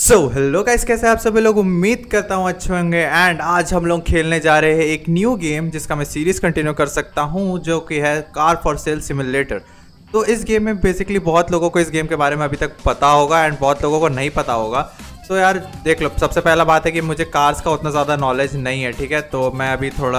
So hello guys, कैसे आप सभी लोग? उम्मीद करता हूँ अच्छे होंगे। एंड आज हम लोग खेलने जा रहे हैं एक न्यू गेम जिसका मैं सीरीज़ कंटिन्यू कर सकता हूँ, जो कि है कार फॉर सेल सिमुलेटर। तो इस गेम में बेसिकली बहुत लोगों को इस गेम के बारे में अभी तक पता होगा एंड बहुत लोगों को नहीं पता होगा। तो यार देख लो, सबसे पहला बात है कि मुझे कार्स का उतना ज़्यादा नॉलेज नहीं है, ठीक है। तो मैं अभी थोड़ा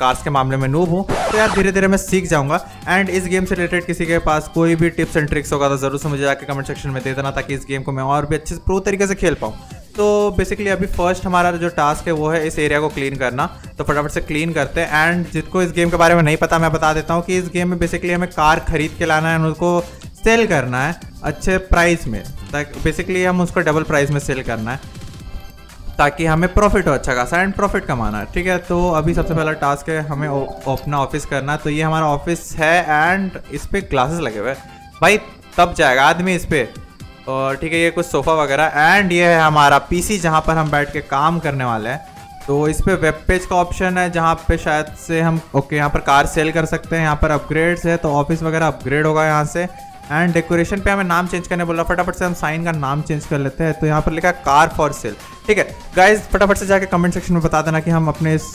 कार्स के मामले में नूब हूँ, तो यार धीरे धीरे मैं सीख जाऊँगा। एंड इस गेम से रिलेटेड किसी के पास कोई भी टिप्स एंड ट्रिक्स होगा तो ज़रूर से मुझे जाके कमेंट सेक्शन में दे देना, ताकि इस गेम को मैं और भी अच्छे से प्रो तरीके से खेल पाऊँ। तो बेसिकली अभी फर्स्ट हमारा जो टास्क है वो है इस एरिया को क्लीन करना, तो फटाफट से क्लीन करते हैं। एंड जिसको इस गेम के बारे में नहीं पता, मैं बता देता हूँ कि इस गेम में बेसिकली हमें कार खरीद के लाना है और उसको सेल करना है अच्छे प्राइस में, ताकि बेसिकली हम उसको डबल प्राइस में सेल करना है ताकि हमें प्रॉफिट हो अच्छा खासा एंड प्रॉफिट कमाना है, ठीक है। तो अभी सबसे पहला टास्क है हमें अपना ऑफिस करना है। तो ये हमारा ऑफिस है एंड इस पर ग्लासेस लगे हुए हैं, भाई तब जाएगा आदमी इस पर। और ठीक है, ये कुछ सोफ़ा वगैरह। एंड ये है हमारा पीसी जहाँ पर हम बैठ के काम करने वाले हैं। तो इस पे वेब पेज का ऑप्शन है जहाँ पे शायद से हम ओके यहाँ पर कार सेल कर सकते हैं। यहाँ पर अपग्रेड्स है, तो ऑफिस वगैरह अपग्रेड होगा यहाँ से। एंड डेकोरेशन पे हमें नाम चेंज करने बोला, फटाफट से हम साइन का नाम चेंज कर लेते हैं। तो यहाँ पर लिखा है कार फॉर सेल, ठीक है। गाइज फटाफट से जाके कमेंट सेक्शन में बता देना कि हम अपने इस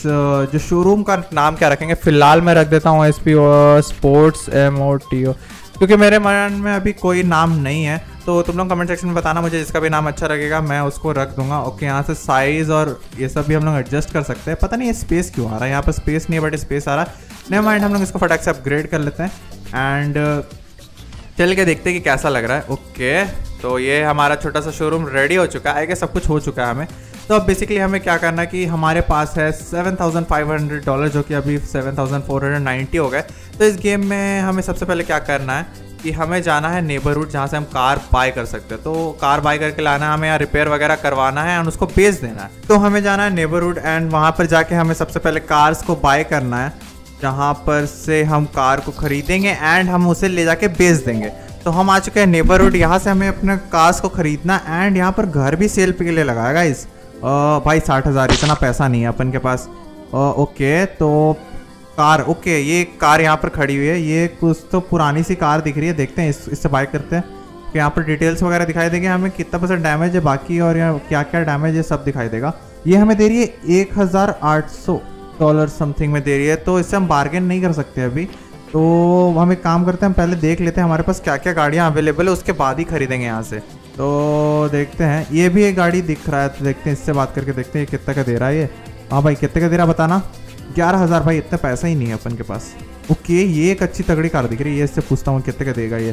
जो शोरूम का नाम क्या रखेंगे। फिलहाल मैं रख देता हूँ SPO स्पोर्ट्स MOTO, क्योंकि मेरे मन में अभी कोई नाम नहीं है। तो तुम लोग कमेंट सेक्शन में बताना, मुझे जिसका भी नाम अच्छा लगेगा मैं उसको रख दूंगा। ओके, यहाँ से साइज़ और ये सब भी हम लोग एडजस्ट कर सकते हैं। पता नहीं ये स्पेस क्यों आ रहा है, यहाँ पर स्पेस नहीं है बट स्पेस आ रहा है। नेवर माइंड, हम लोग इसको फटाक से अपग्रेड कर लेते हैं एंड चल के देखते हैं कि कैसा लग रहा है। ओके तो ये हमारा छोटा सा शोरूम रेडी हो चुका है, सब कुछ हो चुका है हमें। तो अब बेसिकली हमें क्या करना है कि हमारे पास है $7,500, जो कि अभी 7,490 हो गए। तो इस गेम में हमें सबसे पहले क्या करना है कि हमें जाना है नेबरहुड जहाँ से हम कार बाय कर सकते हैं। तो कार बाय करके लाना है हमें, यहाँ रिपेयर वगैरह करवाना है और उसको बेच देना है। तो हमें जाना है नेबरहुड एंड वहाँ पर जाके हमें सबसे पहले कार्स को बाय करना है, जहाँ पर से हम कार को खरीदेंगे एंड हम उसे ले जाके बेच देंगे। तो हम आ चुके हैं नेबरहुड, यहाँ से हमें अपने कार्स को खरीदना एंड यहाँ पर घर भी सेल पे के लिए लगाएगा इस भाई 60,000, इतना पैसा नहीं है अपन के पास। ओके तो कार, ओके ये कार यहाँ पर खड़ी हुई है, ये कुछ तो पुरानी सी कार दिख रही है, देखते हैं इससे बाय करते हैं। तो यहाँ पर डिटेल्स वगैरह दिखाई देंगे हमें, कितना परसेंट डैमेज है बाकी और यहाँ क्या क्या डैमेज है सब दिखाई देगा। ये हमें दे रही है $1,800 समथिंग में दे रही है, तो इससे हम बार्गेन नहीं कर सकते अभी। तो हम एक काम करते हैं, हम पहले देख लेते हैं हमारे पास क्या क्या गाड़ियाँ अवेलेबल है, उसके बाद ही खरीदेंगे यहाँ से। तो देखते हैं, ये भी एक गाड़ी दिख रहा है, तो देखते हैं इससे बात करके देखते हैं कितने का दे रहा है ये। हाँ भाई कितने का दे रहा है बताना। 11,000, भाई इतना पैसा ही नहीं है अपन के पास। ओके ये एक अच्छी तगड़ी कार दिख रही है, इससे पूछता हूँ कितने का देगा ये।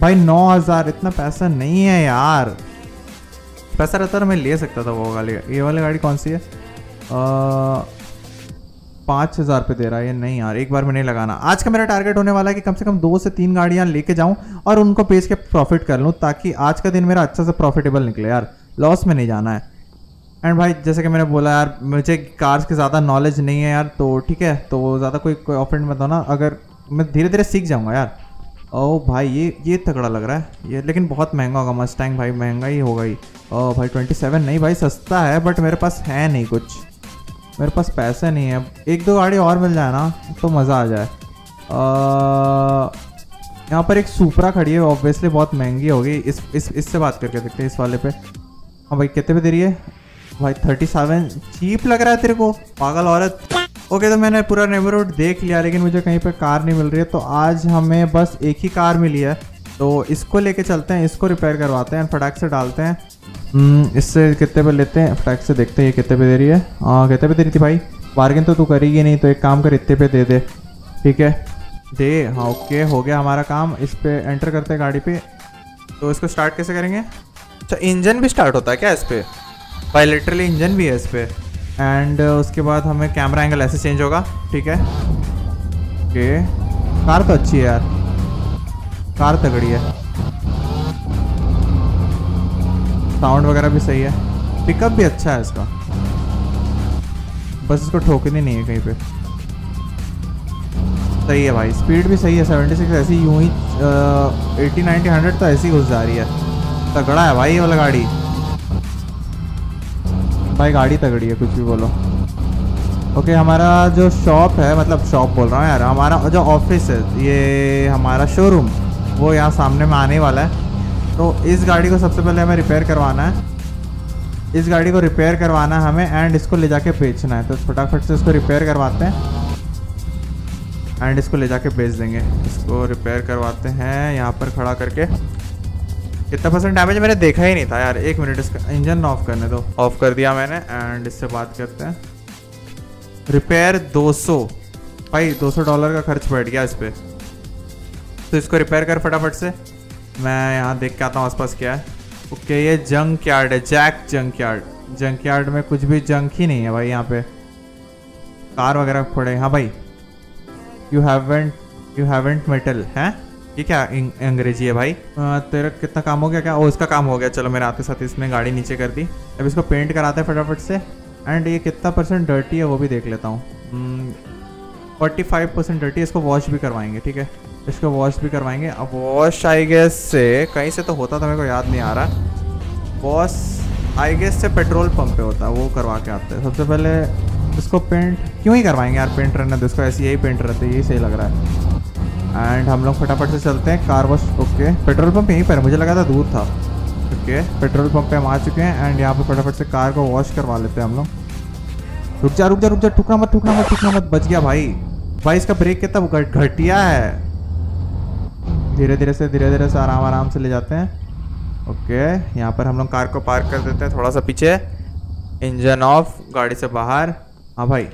भाई 9,000, इतना पैसा नहीं है यार। पैसा रहता तो मैं ले सकता था वो वाली। ये वाली गाड़ी कौन सी है? 5,000 पे दे रहा है ये। नहीं यार एक बार में नहीं लगाना। आज का मेरा टारगेट होने वाला है कि कम से कम 2 से 3 गाड़ियाँ लेके जाऊं और उनको बेच के प्रॉफिट कर लूं, ताकि आज का दिन मेरा अच्छा से प्रॉफिटेबल निकले यार, लॉस में नहीं जाना है। एंड भाई जैसे कि मैंने बोला यार, मुझे कार्स के ज़्यादा नॉलेज नहीं है यार, तो ठीक है। तो ज़्यादा कोई ऑफेंड मत होना, अगर मैं धीरे धीरे सीख जाऊँगा यार। ओ भाई ये तगड़ा लग रहा है ये, लेकिन बहुत महंगा होगा। मस्टैंग भाई महंगा ही होगा ही। ओ भाई 27 नहीं भाई सस्ता है, बट मेरे पास है नहीं कुछ, मेरे पास पैसे नहीं है। 1-2 गाड़ी और मिल जाए ना तो मज़ा आ जाए। यहाँ पर एक सुपरा खड़ी है, ऑब्वियसली बहुत महंगी होगी। इससे बात करके देखते हैं इस वाले पे। हाँ भाई कितने पे दे रही है? भाई 37, चीप लग रहा है तेरे को पागल औरत। ओके तो मैंने पूरा नेबरहुड देख लिया, लेकिन मुझे कहीं पर कार नहीं मिल रही है। तो आज हमें बस एक ही कार मिली है, तो इसको लेके चलते हैं, इसको रिपेयर करवाते हैं, फटाक से डालते हैं। इससे कितने पे लेते हैं फटाक से देखते हैं ये कितने पे दे रही है। कितने पे दे रही थी भाई? बार्गेन तो तू करेगी नहीं, तो एक काम कर इतने पे दे दे, ठीक है दे। हाँ ओके हो गया हमारा काम। इस पे एंटर करते हैं गाड़ी पे। तो इसको स्टार्ट कैसे करेंगे? अच्छा इंजन भी स्टार्ट होता है क्या इस पर? भाई लिटरली इंजन भी है इस पर। एंड उसके बाद हमें कैमरा एंगल ऐसे चेंज होगा, ठीक है। ओके कार तो अच्छी है यार, कार तगड़ी है, साउंड वगैरह भी सही है, पिकअप भी अच्छा है इसका, बस इसको ठोकनी नहीं है कहीं पे। सही है भाई, स्पीड भी सही है 76, ऐसी यूं ही 80, 90, 100 तो ऐसी घुस जा रही है। तगड़ा है भाई ये वाला गाड़ी, भाई गाड़ी तगड़ी है कुछ भी बोलो। ओके हमारा जो शॉप है, मतलब शॉप बोल रहा हूँ यार, हमारा जो ऑफिस है, ये हमारा शोरूम वो यहाँ सामने में आने वाला है। तो इस गाड़ी को सबसे पहले हमें रिपेयर करवाना है, इस गाड़ी को रिपेयर करवाना है हमें एंड इसको ले जाके बेचना है। तो फटाफट से इसको रिपेयर करवाते हैं एंड इसको ले जाके बेच देंगे। इसको रिपेयर करवाते हैं यहाँ पर खड़ा करके। कितना परसेंट डैमेज मैंने देखा ही नहीं था यार। एक मिनट, इसका इंजन ऑफ करने दो। ऑफ कर दिया मैंने एंड इससे बात करते हैं। रिपेयर 200 भाई, $200 का खर्च बैठ गया इस पर। तो इसको रिपेयर कर फटाफट से, मैं यहाँ देख के आता हूँ आसपास क्या है। ओके, ये जंक यार्ड है, jack junk yard. Junk yard में कुछ भी जंक ही नहीं है भाई। यहाँ पे कार वगैरह पड़े। हाँ भाई, यू हैवेंट मेटल है। ये क्या अंग्रेजी है भाई। तेरा कितना काम हो गया क्या? ओ, इसका काम हो गया। चलो, मेरे आते साथ इसने गाड़ी नीचे कर दी। अब इसको पेंट कराते हैं फटाफट से एंड ये कितना परसेंट डर्टी है वो भी देख लेता हूँ। 45% डर्टी। इसको वॉश भी करवाएंगे, ठीक है, इसको वॉश भी करवाएंगे। अब वॉश आई गेस से कहीं से तो होता था, मेरे को याद नहीं आ रहा। वॉश आई गेस से पेट्रोल पंप पे होता, वो करवा के आते हैं। सबसे पहले इसको पेंट क्यों ही करवाएंगे यार, पेंट रहने दो इसको, ऐसे यही पेंट रहते, यही सही लग रहा है। एंड हम लोग फटाफट से चलते हैं car wash. Okay, petrol pump यहीं पर, मुझे लगा था दूर था। ओके, पेट्रोल पंप पे हम आ चुके हैं एंड यहाँ पे फटाफट से कार को वॉश करवा लेते हैं हम लोग। रुक जा, ठुकना मत। बच गया भाई। इसका ब्रेक कितना घटिया है। धीरे धीरे से आराम से ले जाते हैं। ओके, यहाँ पर हम लोग कार को पार्क कर देते हैं थोड़ा सा पीछे। इंजन ऑफ, गाड़ी से बाहर। हाँ भाई,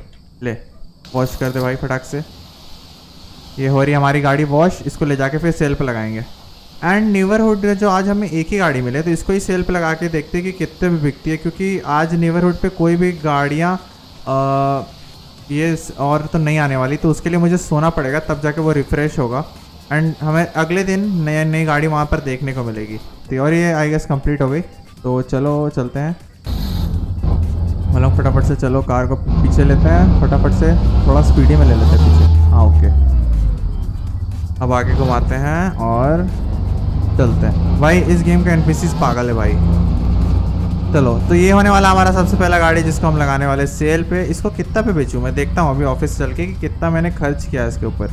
ले वॉश कर दे भाई फटाक से। ये हो रही हमारी गाड़ी वॉश। इसको ले जाके फिर सेल पे लगाएंगे। एंड नेबरहुड जो आज हमें एक ही गाड़ी मिले, तो इसको ही सेल पे लगा के देखते हैं कि कितने में बिकती है, क्योंकि आज नेबरहुड पे कोई भी गाड़ियाँ ये और तो नहीं आने वाली। तो उसके लिए मुझे सोना पड़ेगा, तब जाके वो रिफ़्रेश होगा एंड हमें अगले दिन नई गाड़ी वहाँ पर देखने को मिलेगी। तो और ये आई गेस कम्प्लीट हो गई। तो चलो चलते हैं मतलब फटाफट से। चलो कार को पीछे लेते हैं फटाफट से, थोड़ा स्पीडी में ले लेते हैं पीछे। हाँ ओके, अब आगे घुमाते हैं और चलते हैं। भाई इस गेम का NPCs पागल है भाई। चलो, तो ये होने वाला हमारा सबसे पहला गाड़ी जिसको हम लगाने वाले सेल पे। इसको कितना पे बेचूँ मैं देखता हूँ अभी ऑफिस चल के कि कितना मैंने खर्च किया इसके ऊपर।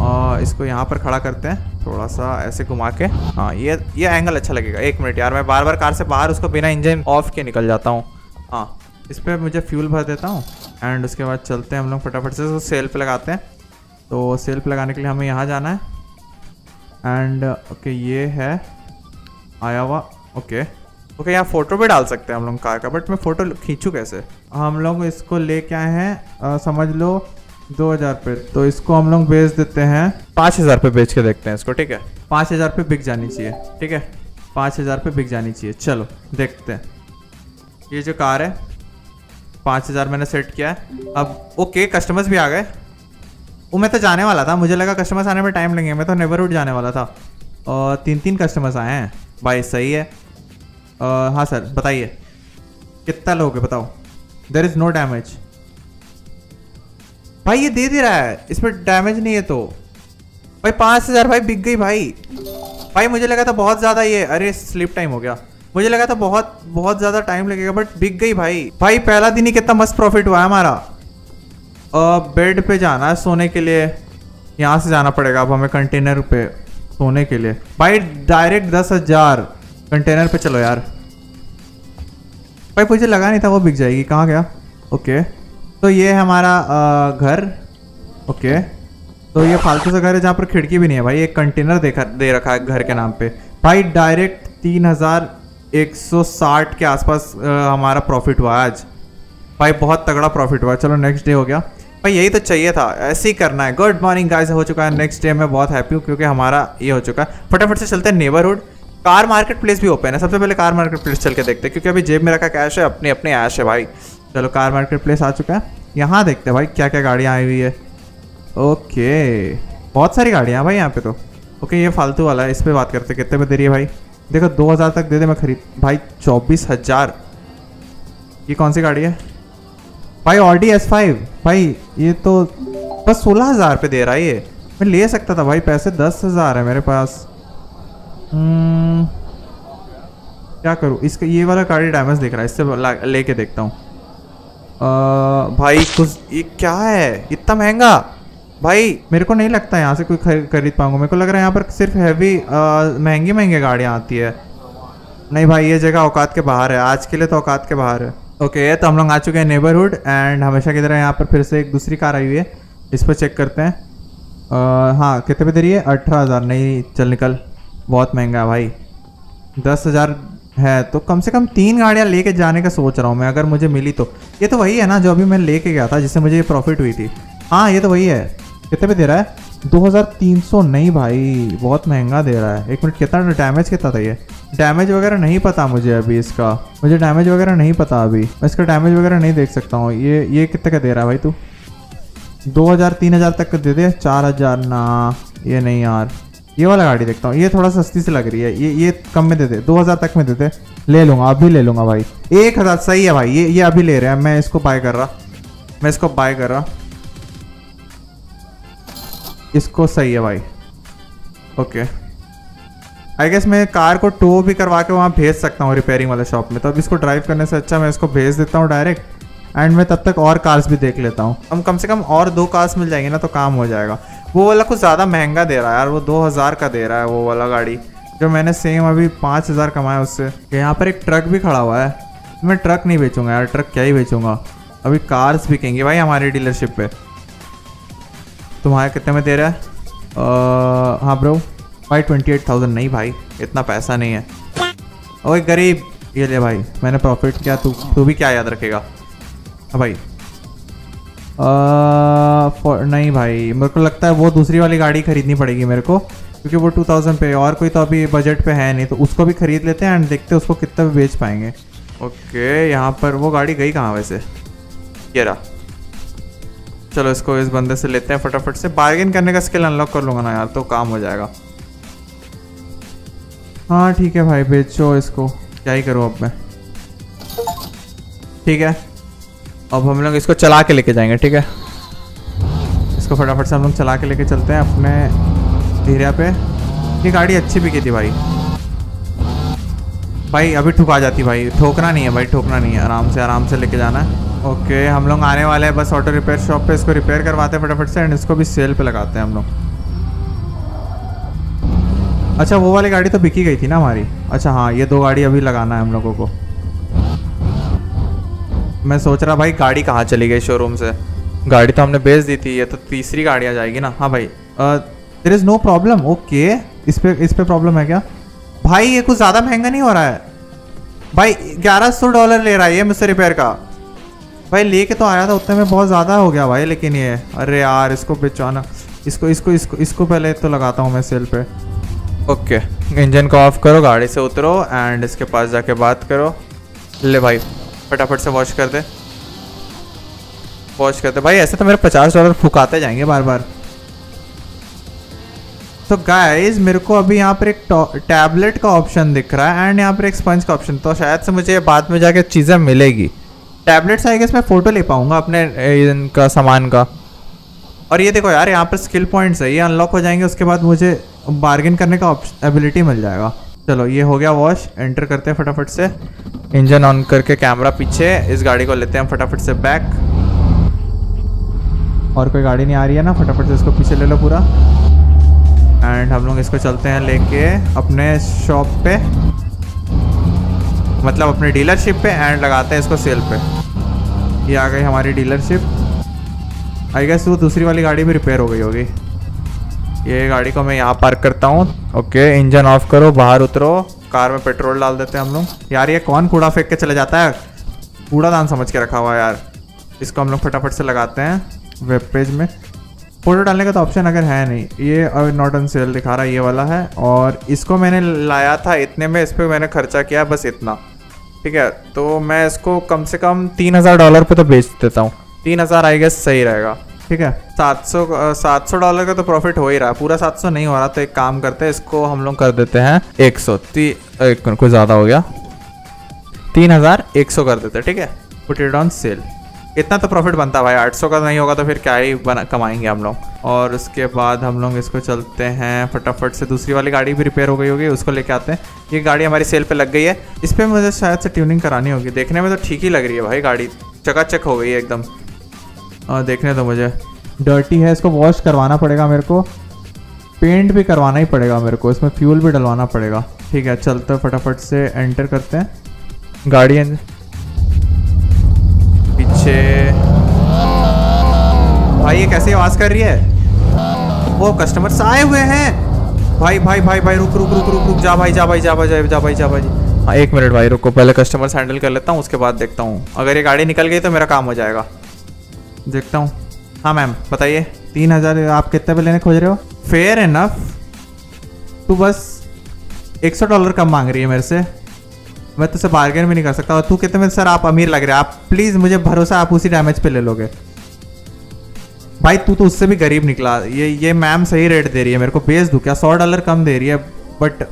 और इसको यहाँ पर खड़ा करते हैं थोड़ा सा ऐसे घुमा के। हाँ, ये एंगल अच्छा लगेगा। एक मिनट यार, मैं बार बार कार से बाहर उसको बिना इंजन ऑफ के निकल जाता हूँ। हाँ, इस पर मुझे फ्यूल भर देता हूँ एंड उसके बाद चलते हैं हम लोग फटाफट से। तो सेल पे लगाते हैं। तो सेल पे लगाने के लिए हमें यहाँ जाना है एंड ओके, ये है आया हुआ। ओके, यहाँ फ़ोटो भी डाल सकते हैं हम लोग कार का, बट मैं फ़ोटो खींचूँ कैसे? हम लोग इसको लेके आए हैं समझ लो 2000 पे। तो इसको हम लोग बेच देते हैं 5000 पे, बेच के देखते हैं इसको, ठीक है। 5000 पे बिक जानी चाहिए, ठीक है, 5000 पे बिक जानी चाहिए। चलो देखते हैं। ये जो कार है 5000 मैंने सेट किया है। अब ओके, कस्टमर्स भी आ गए। वो मैं तो जाने वाला था, मुझे लगा कस्टमर्स आने में टाइम लगेंगे, मैं तो नेबरहुड जाने वाला था। और 3 कस्टमर्स आए हैं भाई, सही है। हाँ सर बताइए कितना लोगे बताओ। देयर इज़ नो डैमेज भाई, ये दे दे रहा है, इस पर डैमेज नहीं है। तो भाई 5000 भाई बिक गई भाई। मुझे लगा था बहुत ज़्यादा ये, अरे स्लिप टाइम हो गया, मुझे लगा था बहुत ज़्यादा टाइम लगेगा, बट बिक गई भाई। पहला दिन ही कितना मस्त प्रॉफिट हुआ है हमारा। बेड पे जाना है सोने के लिए, यहाँ से जाना पड़ेगा अब हमें कंटेनर पे सोने के लिए भाई। डायरेक्ट 10,000 कंटेनर पे। चलो यार भाई, मुझे लगा नहीं था वो बिक जाएगी। कहाँ गया? ओके, तो ये है हमारा घर। ओके, तो ये फालतू सा घर है जहाँ पर खिड़की भी नहीं है भाई। एक कंटेनर दे रखा है घर के नाम पर भाई। डायरेक्ट 3160 के आसपास हमारा प्रॉफिट हुआ आज भाई, बहुत तगड़ा प्रॉफिट हुआ। चलो नेक्स्ट डे हो गया भाई, यही तो चाहिए था, ऐसे ही करना है। गुड मॉर्निंग गाइस, हो चुका है नेक्स्ट डे। मैं बहुत हैप्पी हूँ क्योंकि हमारा ये हो चुका है। फटाफट से चलते हैं नेबरहुड। कार मार्केट प्लेस भी ओपन है, सबसे पहले कार मार्केट प्लेस चल के देखते हैं, क्योंकि अभी जेब में रखा कैश है, अपने ऐश है भाई। चलो कार मार्केट प्लेस आ चुका है, यहाँ देखते हैं भाई क्या क्या गाड़ियाँ आई हुई है। ओके, बहुत सारी गाड़ियाँ भाई यहाँ पर। तो ओके, ये फालतू वाला है, इस पर बात करते हैं। कितने में दे रही है भाई? देखो 2000 तक दे दे, मैं खरीद भाई 24000। ये कौन सी गाड़ी है भाई? ऑडी S5 भाई। ये तो बस 16000 पे दे रहा है। ये मैं ले सकता था भाई, पैसे 10000 है मेरे पास। क्या करूँ इसका? ये वाला गाड़ी डैमेज दिख रहा है, इससे लेके देखता हूँ। भाई कुछ, ये क्या है इतना महंगा? भाई मेरे को नहीं लगता यहाँ से कोई खरीद पाऊंगा। मेरे को लग रहा है यहाँ पर सिर्फ हैवी महंगी महंगी गाड़ियाँ आती है। नहीं भाई ये जगह औकात के बाहर है, आज के लिए तो औकात के बाहर है। ओके तो हम लोग आ चुके हैं नेबरहुड एंड हमेशा की तरह यहाँ पर फिर से एक दूसरी कार आई हुई है, इस पर चेक करते हैं। हाँ कितने पे दे रही है? 18,000। नहीं चल निकल, बहुत महंगा है भाई। 10,000 है तो कम से कम 3 गाड़ियाँ लेके जाने का सोच रहा हूँ मैं, अगर मुझे मिली तो। ये तो वही है ना जो अभी मैं लेके गया था जिससे मुझे ये प्रॉफिट हुई थी। हाँ ये तो वही है। कितने पे दे रहा है? 2,300। नहीं भाई बहुत महंगा दे रहा है। एक मिनट, कितना डैमेज कितना था ये? डैमेज वगैरह नहीं पता मुझे अभी इसका, मुझे डैमेज वगैरह नहीं पता अभी, मैं इसका डैमेज वगैरह नहीं देख सकता हूँ। ये कितने का दे रहा है भाई तू? 2,000 3,000 तक का दे दे। 4,000 ना, ये नहीं यार, ये वाला गाड़ी देखता हूँ, ये थोड़ा सस्ती से लग रही है। ये कम में दे दे, 2,000 तक में दे दे, ले लूँगा, अभी ले लूँगा भाई। 1,000 सही है भाई, ये अभी ले रहे हैं। मैं इसको बाय कर रहा, मैं इसको बाय कर रहा, इसको सही है भाई। ओके आई गेस मैं कार को टो भी करवा के वहाँ भेज सकता हूँ रिपेयरिंग वाले शॉप में। तो अब इसको ड्राइव करने से अच्छा मैं इसको भेज देता हूँ डायरेक्ट, एंड मैं तब तक और कार्स भी देख लेता हूँ। हम कम से कम और 2 कार्स मिल जाएंगे ना तो काम हो जाएगा। वो वाला कुछ ज़्यादा महंगा दे रहा है यार, वो 2,000 का दे रहा है वो वाला गाड़ी, जो मैंने सेम अभी 5,000 कमाया उससे। यहाँ पर एक ट्रक भी खड़ा हुआ है, मैं ट्रक नहीं बेचूंगा यार, ट्रक क्या ही बेचूंगा, अभी कार्स बिकेंगे भाई हमारे डीलरशिप पे। तुम्हारा कितने में दे रहा है? हाँ ब्रो भाई 28,000। नहीं भाई इतना पैसा नहीं है। ओए गरीब, ये ले भाई मैंने प्रॉफिट किया, तू भी क्या याद रखेगा। हाँ भाई नहीं भाई मेरे को लगता है वो दूसरी वाली गाड़ी खरीदनी पड़ेगी मेरे को, क्योंकि वो 2,000 पे और कोई तो अभी बजट पे है नहीं, तो उसको भी खरीद लेते हैं एंड देखते हैं उसको कितना भी बेच पाएंगे। ओके यहाँ पर वो गाड़ी गई कहाँ वैसे? ये रहा, चलो इसको इस बंदे से लेते हैं फटाफट से। बार्गेन करने का स्किल अनलॉक कर लूँगा ना यार तो काम हो जाएगा। हाँ ठीक है भाई बेचो इसको, क्या ही करूँ अब मैं। ठीक है अब हम लोग इसको चला के लेके जाएंगे। ठीक है इसको फटाफट से हम लोग चला के लेके चलते हैं अपने एरिया पे। ये गाड़ी अच्छी बिकी थी भाई, भाई अभी ठुका जाती भाई। ठोकना नहीं है भाई, ठोकना नहीं है, आराम से लेके जाना है। ओके हम लोग आने वाले हैं बस ऑटो रिपेयर शॉप पे, इसको रिपेयर करवाते हैं फटाफट से एंड इसको भी सेल पे लगाते हैं हम लोग। अच्छा वो वाली गाड़ी तो बिकी गई थी ना हमारी। अच्छा हाँ ये 2 गाड़ी अभी लगाना है हम लोगों को। मैं सोच रहा भाई गाड़ी कहाँ चली गई शोरूम से, गाड़ी तो हमने बेच दी थी, ये तो तीसरी गाड़ी आ जाएगी ना। हाँ भाई there is no problem. Okay इस पे प्रॉब्लम है क्या? भाई ये कुछ ज़्यादा महंगा नहीं हो रहा है भाई? $1,100 ले रहा है ये मुझसे रिपेयर का। भाई लेके तो आया था उतने में, बहुत ज़्यादा हो गया भाई। लेकिन ये अरे यार इसको बेचवाना, इसको इसको इसको इसको पहले तो लगाता हूँ मैं सेल पे। ओके इंजन को ऑफ करो, गाड़ी से उतरो एंड इसके पास जाके बात करो। ले भाई फटाफट से वॉश कर दे, वॉश कर दे भाई। ऐसे तो मेरे $50 फुकाते जाएंगे बार बार। तो गाइज मेरे को अभी यहाँ पर एक टैबलेट का ऑप्शन दिख रहा है एंड यहाँ पर एक स्पंज का ऑप्शन, तो शायद से मुझे बाद में जाके चीज़ें मिलेगी। टैबलेट्स आएगा इसमें, फ़ोटो ले पाऊंगा अपने इनका सामान का। और ये देखो यार यहाँ पर स्किल पॉइंट्स है, ये अनलॉक हो जाएंगे, उसके बाद मुझे बार्गेन करने का एबिलिटी मिल जाएगा। चलो ये हो गया वॉश, एंटर करते हैं फटाफट से, इंजन ऑन करके कैमरा पीछे। इस गाड़ी को लेते हैं फटाफट से बैक, और कोई गाड़ी नहीं आ रही है ना, फटाफट से इसको पीछे ले लो पूरा एंड हम लोग इसको चलते हैं लेके अपने शॉप पे, मतलब अपने डीलरशिप पे, एंड लगाते हैं इसको सेल पे। ये आ गई हमारी डीलरशिप। आई गेस वो दूसरी वाली गाड़ी भी रिपेयर हो गई होगी। ये गाड़ी को मैं यहाँ पार्क करता हूँ। ओके इंजन ऑफ करो, बाहर उतरो, कार में पेट्रोल डाल देते हैं हम लोग। यार ये कौन कूड़ा फेंक के चले जाता है? कूड़ादान समझ के रखा हुआ है यार। इसको हम लोग फटाफट से लगाते हैं वेब पेज में। फ़ोटो डालने का तो ऑप्शन अगर है नहीं, ये नॉट ऑन सेल दिखा रहा है, ये वाला है। और इसको मैंने लाया था इतने में, इस पर मैंने खर्चा किया बस इतना। ठीक है तो मैं इसको कम से कम $3,000 पे तो बेच देता हूँ। 3,000 आई गेस सही रहेगा। ठीक है $700 का तो प्रॉफिट हो ही रहा है, पूरा 700 नहीं हो रहा। तो एक काम करते हैं, इसको हम लोग कर देते हैं 100। कुछ ज़्यादा हो गया, 3,100 कर देते हैं। ठीक है पुट इट ऑन सेल। इतना तो प्रॉफिट बनता है भाई, 800 का नहीं होगा तो फिर क्या ही कमाएंगे हम लोग। और उसके बाद हम लोग इसको चलते हैं फटाफट से, दूसरी वाली गाड़ी भी रिपेयर हो गई होगी, उसको लेके आते हैं। ये गाड़ी हमारी सेल पे लग गई है, इस पर मुझे शायद से ट्यूनिंग करानी होगी। देखने में तो ठीक ही लग रही है भाई, गाड़ी चकाचक हो गई है एकदम। देखने तो मुझे डर्टी है, इसको वॉश करवाना पड़ेगा मेरे को, पेंट भी करवाना ही पड़ेगा मेरे को, इसमें फ्यूल भी डलवाना पड़ेगा। ठीक है चलते फटाफट से एंटर करते हैं गाड़ी पीछे। भाई ये कैसी आवाज़ कर रही है, वो कस्टमर्स आए हुए हैं। भाई भाई भाई भाई रुक रुक रुक रुक रुक, जा भाई जा भाई जा भाई जा भाई जा भाई जा भाई। हाँ एक मिनट भाई रुको, पहले कस्टमर्स हैंडल कर लेता हूँ, उसके बाद देखता हूँ। अगर ये गाड़ी निकल गई तो मेरा काम हो जाएगा, देखता हूँ। हाँ मैम बताइए, 3000 आप कितने पे लेने खोज रहे हो? फेयर है ना, तू बस $100 कम मांग रही है मेरे से, मैं तुझसे बार्गेन भी नहीं कर सकता। और तू कितने में? सर आप अमीर लग रहे हैं, आप प्लीज़, मुझे भरोसा आप उसी डैमेज पे ले लोगे। भाई तू तो उससे भी गरीब निकला। ये मैम सही रेट दे रही है मेरे को, बेच दूँ क्या? $100 कम दे रही है, बट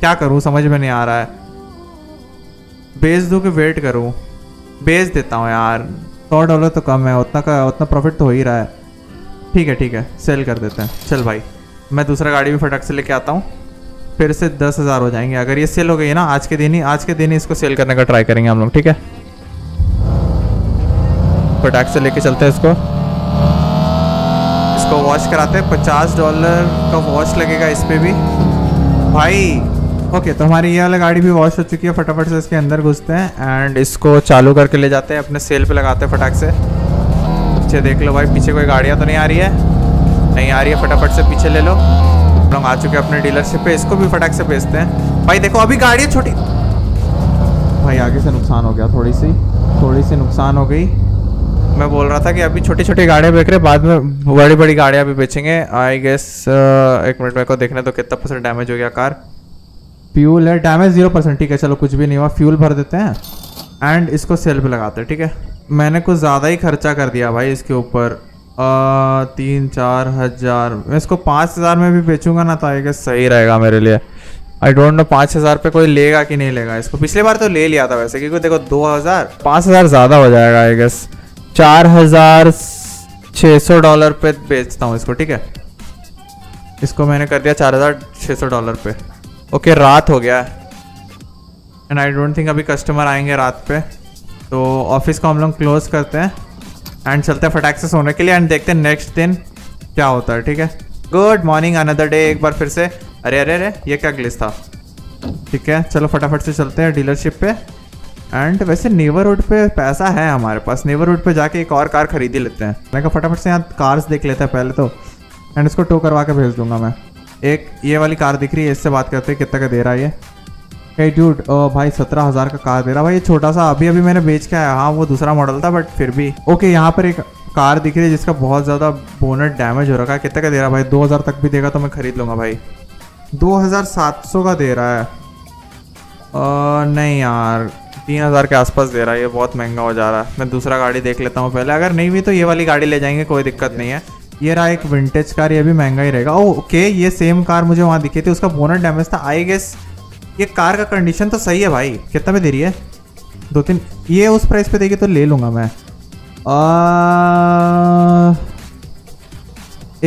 क्या करूँ समझ में नहीं आ रहा है। बेच दूँ कि वेट करूँ? बेच देता हूँ यार, $100 तो कम है, उतना का उतना प्रॉफिट तो हो ही रहा है। ठीक है सेल कर देते हैं। चल भाई मैं दूसरा गाड़ी भी फटाक से लेके आता हूँ, फिर से 10,000 हो जाएंगे। अगर ये सेल हो गई ना आज के दिन ही इसको सेल करने का ट्राई करेंगे हम लोग। ठीक है फटाक से लेके चलते हैं इसको वॉश कराते हैं। $50 का वॉश लगेगा इस पर भी भाई। ओके तो हमारी ये वाली गाड़ी भी वॉश हो चुकी है, फटाफट से इसके अंदर घुसते हैं एंड इसको चालू करके ले जाते हैं, अपने सेल पे लगाते हैं फटाक से। पीछे देख लो भाई, पीछे कोई गाड़ियाँ तो नहीं आ रही है, नहीं आ रही है, फटाफट से पीछे ले लो। हम लोग आ चुके हैं अपने डीलरशिप पे, इसको भी फटाक से बेचते हैं। भाई देखो अभी गाड़ी छोटी, भाई आगे से नुकसान हो गया, थोड़ी सी नुकसान हो गई। मैं बोल रहा था कि अभी छोटी छोटी गाड़ियाँ बेच रहे, बाद में बड़ी बड़ी गाड़ियाँ भी बेचेंगे आई गेस। एक मिनट मेरे को देखने तो कितना % डैमेज हो गया कार। फ्यूल है डैमेज 0%। ठीक है चलो कुछ भी नहीं हुआ, फ्यूल भर देते हैं एंड इसको सेल पे लगाते हैं। ठीक है मैंने कुछ ज़्यादा ही खर्चा कर दिया भाई इसके ऊपर, 3-4 हज़ार। मैं इसको 5,000 में भी बेचूंगा ना तो आएगा सही रहेगा मेरे लिए। आई डोंट नो 5,000 पे कोई लेगा कि नहीं लेगा इसको, पिछले बार तो ले लिया था वैसे, क्योंकि देखो 5,000 ज़्यादा हो जाएगा आई गेस। $4,600 पे बेचता हूँ इसको। ठीक है इसको मैंने कर दिया $4,600 पे। ओके रात हो गया एंड आई डोंट थिंक अभी कस्टमर आएंगे रात पे, तो ऑफिस को हम लोग क्लोज करते हैं एंड चलते हैं फटाक से सोने के लिए एंड देखते हैं नेक्स्ट दिन क्या होता है। ठीक है गुड मॉर्निंग अनदर डे, एक बार फिर से। अरे ये क्या ग्लिच था। ठीक है चलो फटाफट से चलते हैं डीलरशिप पे एंड वैसे नेबरहुड पे पैसा है हमारे पास, नेबरहुड पे जाके एक और कार खरीद ही लेते हैं। मैं कहा फटाफट से यहाँ कार्स देख लेते हैं पहले तो, एंड इसको टो करवा के भेज दूंगा मैं। एक ये वाली कार दिख रही है, इससे बात करते हैं कितना का दे रहा है ये। ए ड्यूड भाई 17,000 का कार दे रहा भाई, ये छोटा सा अभी मैंने बेच के आया। हाँ वो दूसरा मॉडल था बट फिर भी ओके। यहाँ पर एक कार दिख रही है जिसका बहुत ज़्यादा बोनट डैमेज हो रखा है, कितने का दे रहा भाई? 2,000 तक भी देगा तो मैं खरीद लूँगा भाई। 2,700 का दे रहा है, नहीं यार 3,000 के आसपास दे रहा है, ये बहुत महंगा हो जा रहा है। मैं दूसरा गाड़ी देख लेता हूँ पहले, अगर नहीं हुई तो ये वाली गाड़ी ले जाएंगे, कोई दिक्कत नहीं है। ये रहा एक विंटेज कार, ये भी महंगा ही रहेगा। ओके ये सेम कार मुझे वहाँ दिखी थी, उसका बोनट डैमेज था आई गेस। ये कार का कंडीशन तो सही है भाई, कितना में दे रही है? 2-3 ये उस प्राइस पे देगी तो ले लूँगा मैं।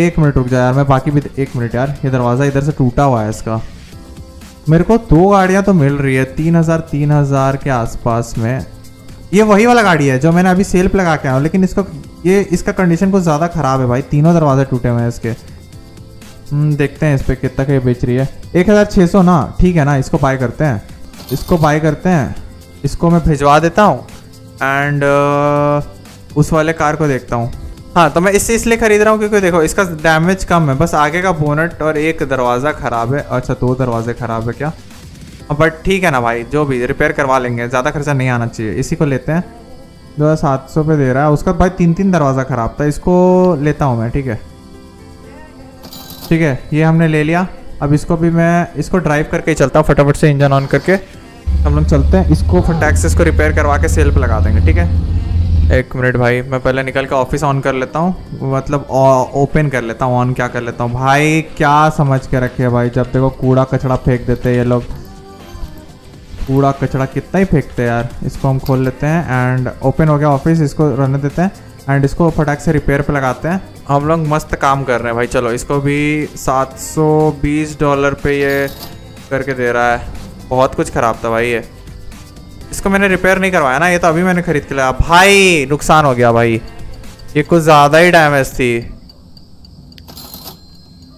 एक मिनट रुक जा यार, मैं बाकी भी एक मिनट यार, ये दरवाज़ा इधर से टूटा हुआ है इसका। मेरे को 2 गाड़ियाँ तो मिल रही है 3,000 के आसपास में। ये वही वाला गाड़ी है जो मैंने अभी सेल पर लगा के आया हूँ, लेकिन इसका कंडीशन कुछ ज़्यादा ख़राब है भाई, तीनों दरवाजे टूटे हुए हैं इसके। देखते हैं इस पर कितना का बेच रही है। 1,600 ना, ठीक है ना, इसको बाय करते हैं, इसको मैं भिजवा देता हूँ एंड उस वाले कार को देखता हूँ। हाँ तो मैं इससे इसलिए ख़रीद रहा हूँ क्योंकि देखो इसका डैमेज कम है, बस आगे का बोनट और एक दरवाज़ा ख़राब है। अच्छा 2 दरवाजे ख़राब है क्या? बट ठीक है ना भाई, जो भी रिपेयर करवा लेंगे, ज़्यादा खर्चा नहीं आना चाहिए। इसी को लेते हैं, 2,700 पे दे रहा है उसका। भाई 3-3 दरवाज़ा ख़राब था, इसको लेता हूँ मैं। ठीक है ये हमने ले लिया। अब इसको भी मैं ड्राइव करके ही चलता हूँ फटाफट से, इंजन ऑन करके हम लोग चलते हैं। इसको फटाक से रिपेयर करवा के सेल पे लगा देंगे। ठीक है एक मिनट भाई, मैं पहले निकल के ऑफिस ऑन कर लेता हूँ, मतलब ओपन कर लेता हूँ, ऑन क्या कर लेता हूँ भाई, क्या समझ के रखे भाई। जब देखो कूड़ा कचरा फेंक देते हैं ये लोग, कूड़ा कचरा कितना ही फेंकते हैं यार। इसको हम खोल लेते हैं एंड ओपन हो गया ऑफिस, इसको रहने देते हैं एंड इसको फटाक से रिपेयर पे लगाते हैं। हम लोग मस्त काम कर रहे हैं भाई। चलो इसको भी $720 पे ये करके दे रहा है, बहुत कुछ ख़राब था भाई ये। इसको मैंने रिपेयर नहीं करवाया ना, ये तो अभी मैंने ख़रीद के लाया। भाई नुकसान हो गया भाई, ये कुछ ज्यादा ही डैमेज थी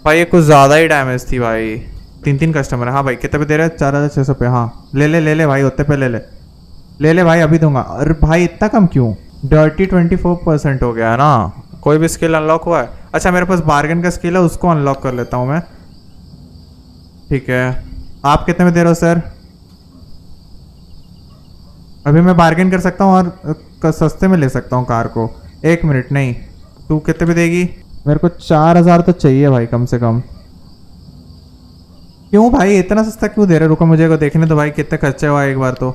भाई, ये कुछ ज्यादा ही डैमेज थी भाई। 3-3 कस्टमर है। हाँ भाई कितने पे दे रहे हैं? 4600 पे। हाँ ले ले भाई, उतने पे ले ले भाई, अभी दूंगा। अरे भाई इतना कम क्यों? डर्टी 24% हो गया है ना। कोई भी स्किल अनलॉक हुआ है? अच्छा मेरे पास बार्गेन का स्किल है, उसको अनलॉक कर लेता हूँ मैं। ठीक है आप कितने में दे रहे हो सर? अभी मैं बार्गेन कर सकता हूँ और सस्ते में ले सकता हूँ कार को। एक मिनट, नहीं तू कितने में देगी मेरे को? 4000 तो चाहिए भाई कम से कम। क्यों भाई इतना सस्ता क्यों दे रहे? रुको मुझे को देखने तो भाई कितने खर्चे हुआ एक बार तो।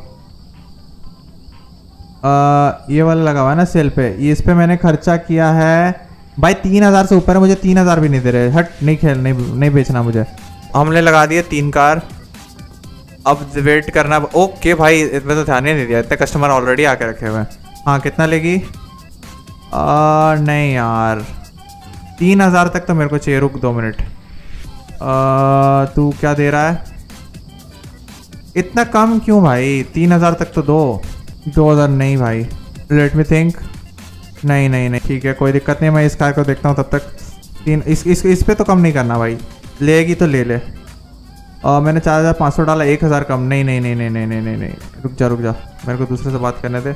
ये वाला लगा हुआ है ना सेल पे, ये इस पे मैंने खर्चा किया है भाई 3000 से ऊपर है। मुझे 3000 भी नहीं दे रहे। हट नहीं खेल, नहीं बेचना मुझे। हमने लगा दिए 3 कार, अब वेट करना। ओके भाई इसमें तो ध्यान ही नहीं दिया, इतने कस्टमर ऑलरेडी आके रखे हुए हैं। हाँ कितना लेगी? नहीं यार 3000 तक तो मेरे को चाहिए। रुक 2 मिनट, तू क्या दे रहा है? इतना कम क्यों भाई? 3000 तक तो दो। 2000? नहीं भाई लेट मी थिंक। नहीं ठीक है कोई दिक्कत नहीं, मैं इस कार को देखता हूँ तब तक। इस पे तो कम नहीं करना भाई, लेगी तो ले ले। मैंने 4500 डाला, 1000 कम। नहीं रुक जा मेरे को दूसरे से बात करने दे।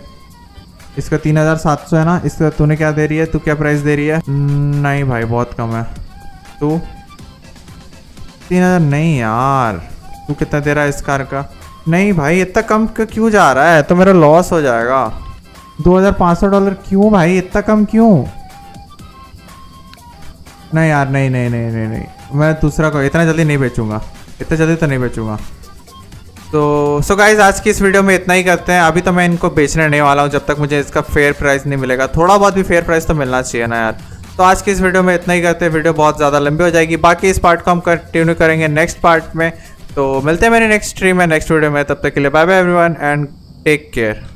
इसका 3700 है ना, इसका तूने क्या दे रही है? तू क्या प्राइस दे रही है? नहीं भाई बहुत कम है। तू 3000? नहीं यार तू कितना दे रहा है इस कार का? नहीं भाई इतना कम क्यों जा रहा है? तो मेरा लॉस हो जाएगा। $2500 क्यों भाई? इतना कम क्यों? नहीं यार नहीं, मैं दूसरा को इतना जल्दी नहीं बेचूंगा, इतना जल्दी तो नहीं बेचूंगा। तो सो गाइज आज की इस वीडियो में इतना ही करते हैं। अभी तो मैं इनको बेचने नहीं वाला हूँ जब तक मुझे इसका फेयर प्राइस नहीं मिलेगा। थोड़ा बहुत भी फेयर प्राइस तो मिलना चाहिए ना यार। तो आज की इस वीडियो में इतना ही करते हैं, वीडियो बहुत ज़्यादा लंबी हो जाएगी। बाकी इस पार्ट को हम कंटिन्यू करेंगे नेक्स्ट पार्ट में। तो मिलते हैं मेरे नेक्स्ट स्ट्रीम में, नेक्स्ट वीडियो में। तब तक के लिए bye bye everyone and take care.